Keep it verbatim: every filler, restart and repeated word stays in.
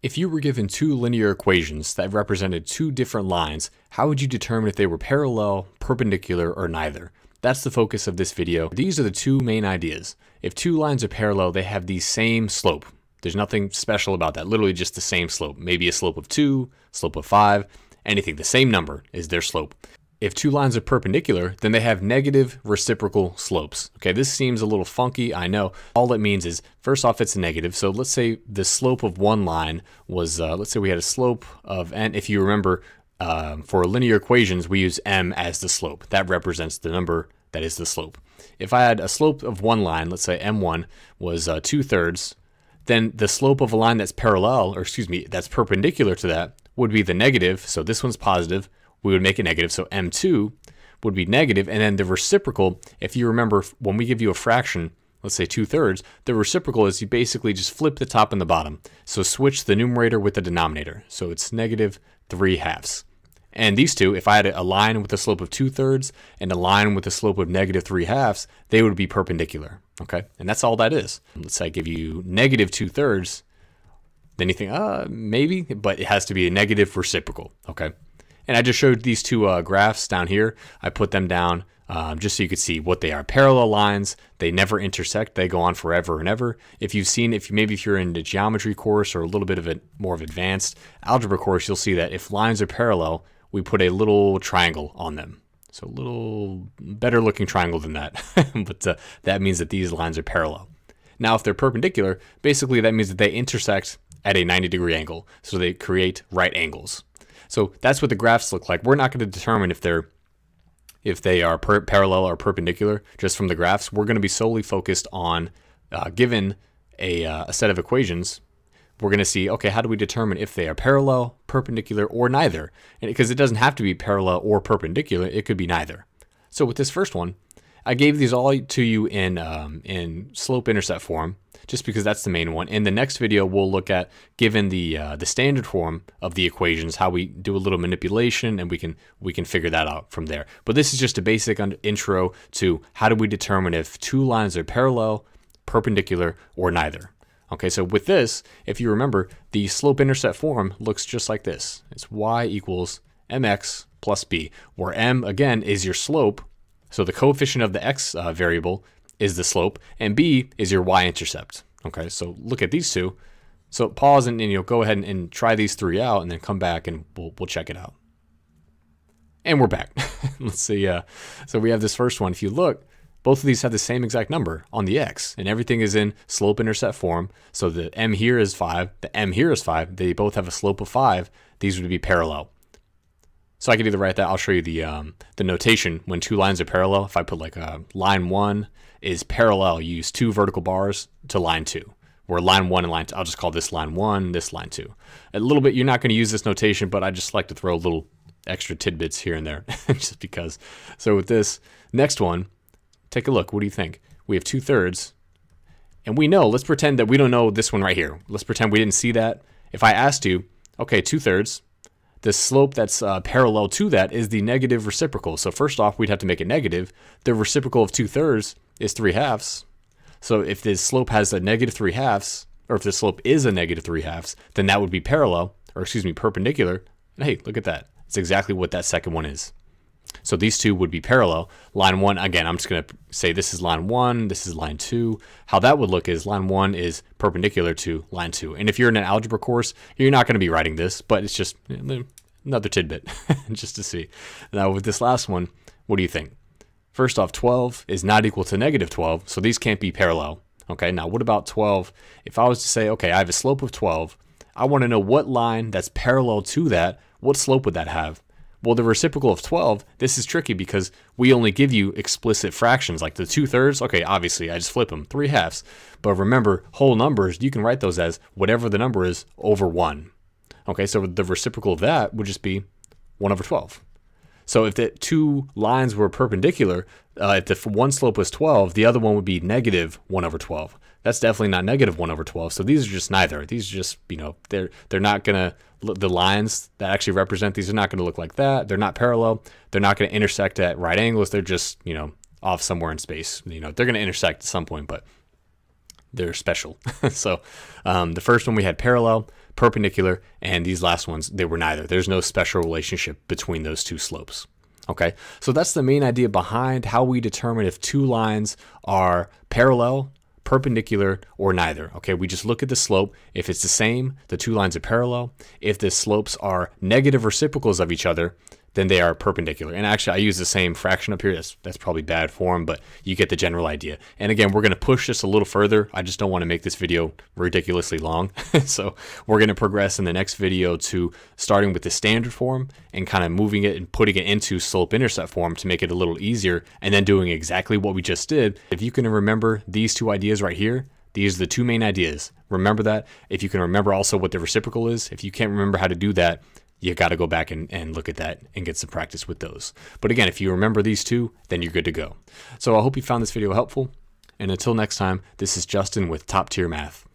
If you were given two linear equations that represented two different lines, how would you determine if they were parallel, perpendicular, or neither? That's the focus of this video. These are the two main ideas. If two lines are parallel, they have the same slope. There's nothing special about that, literally just the same slope. Maybe a slope of two, slope of five, anything. The same number is their slope. If two lines are perpendicular, then they have negative reciprocal slopes. Okay, this seems a little funky, I know. All it means is, first off, it's a negative. So let's say the slope of one line was, uh, let's say we had a slope of n. If you remember, um, for linear equations, we use m as the slope. That represents the number that is the slope. If I had a slope of one line, let's say m one was uh, two thirds, then the slope of a line that's parallel, or excuse me, that's perpendicular to that would be the negative. So this one's positive. We would make it negative, so m two would be negative, and then the reciprocal, if you remember, when we give you a fraction, let's say two thirds, the reciprocal is you basically just flip the top and the bottom. So switch the numerator with the denominator. So it's negative three halves. And these two, if I had a line with a slope of two thirds and a line with a slope of negative three halves, they would be perpendicular, okay? And that's all that is. Let's say I give you negative two thirds, then you think, uh, maybe, but it has to be a negative reciprocal, okay? And I just showed these two uh, graphs down here. I put them down um, just so you could see what they are. Parallel lines, they never intersect. They go on forever and ever. If you've seen, if you, maybe if you're in the geometry course or a little bit of a more of advanced algebra course, you'll see that if lines are parallel, we put a little triangle on them. So a little better looking triangle than that. But uh, that means that these lines are parallel. Now, if they're perpendicular, basically that means that they intersect at a ninety degree angle. So they create right angles. So that's what the graphs look like. We're not going to determine if they're if they are per parallel or perpendicular just from the graphs. We're going to be solely focused on uh, given a, uh, a set of equations. We're going to see, okay, how do we determine if they are parallel, perpendicular, or neither? And because it doesn't have to be parallel or perpendicular, it could be neither. So with this first one, I gave these all to you in um, in slope-intercept form, just because that's the main one. In the next video, we'll look at, given the uh, the standard form of the equations, how we do a little manipulation, and we can we can figure that out from there. But this is just a basic intro to how do we determine if two lines are parallel, perpendicular, or neither. Okay, so with this, if you remember, the slope-intercept form looks just like this. It's y equals mx plus b, where m, again, is your slope. So the coefficient of the x uh, variable is the slope, and b is your y-intercept. Okay, so look at these two. So pause and, and you'll go ahead and, and try these three out, and then come back and we'll, we'll check it out. And we're back. Let's see. Uh, so we have this first one. If you look, both of these have the same exact number on the x, and everything is in slope-intercept form. So the m here is five, the m here is five. They both have a slope of five. These would be parallel. So I could either write that, I'll show you the um, the notation when two lines are parallel. If I put like a line one is parallel, you use two vertical bars to line two, where line one and line two, I'll just call this line one, this line two. A little bit, you're not gonna use this notation, but I just like to throw little extra tidbits here and there just because. So with this next one, take a look, what do you think? We have two thirds and we know, let's pretend that we don't know this one right here. Let's pretend we didn't see that. If I asked you, okay, two thirds, the slope that's uh, parallel to that is the negative reciprocal. So first off, we'd have to make it negative. The reciprocal of two thirds is three halves. So if this slope has a negative three halves, or if this slope is a negative three halves, then that would be parallel, or excuse me, perpendicular. And hey, look at that. It's exactly what that second one is. So these two would be parallel. Line one, again, I'm just going to say this is line one, this is line two. How that would look is line one is perpendicular to line two. And if you're in an algebra course, you're not going to be writing this, but it's just another tidbit just to see. Now with this last one, what do you think? First off, twelve is not equal to negative twelve, so these can't be parallel. Okay, now what about twelve? If I was to say, okay, I have a slope of twelve, I want to know what line that's parallel to that, what slope would that have? Well, the reciprocal of twelve, this is tricky because we only give you explicit fractions like the two thirds. Okay, obviously I just flip them, three halves. But remember, whole numbers, you can write those as whatever the number is over one. Okay, so the reciprocal of that would just be one over twelve. So if the two lines were perpendicular, uh, if the one slope was twelve, the other one would be negative one over twelve. That's definitely not negative one over twelve. So these are just neither. These are just, you know, they're they're not gonna, the lines that actually represent these are not gonna look like that. They're not parallel. They're not gonna intersect at right angles. They're just, you know, off somewhere in space. You know, they're gonna intersect at some point, but they're special. So um, the first one we had parallel. perpendicular, and these last ones, they were neither. There's no special relationship between those two slopes. Okay, so that's the main idea behind how we determine if two lines are parallel, perpendicular, or neither. Okay, we just look at the slope. If it's the same, the two lines are parallel. If the slopes are negative reciprocals of each other, then they are perpendicular. And actually, I use the same fraction up here. That's, that's probably bad form, but you get the general idea. And again, we're going to push this a little further. I just don't want to make this video ridiculously long. So we're going to progress in the next video to starting with the standard form and kind of moving it and putting it into slope-intercept form to make it a little easier, and then doing exactly what we just did. If you can remember these two ideas right here, these are the two main ideas. Remember that. If you can remember also what the reciprocal is, if you can't remember how to do that, you got to go back and, and look at that and get some practice with those. But again, if you remember these two, then you're good to go. So I hope you found this video helpful. And until next time, this is Justin with Top Tier Math.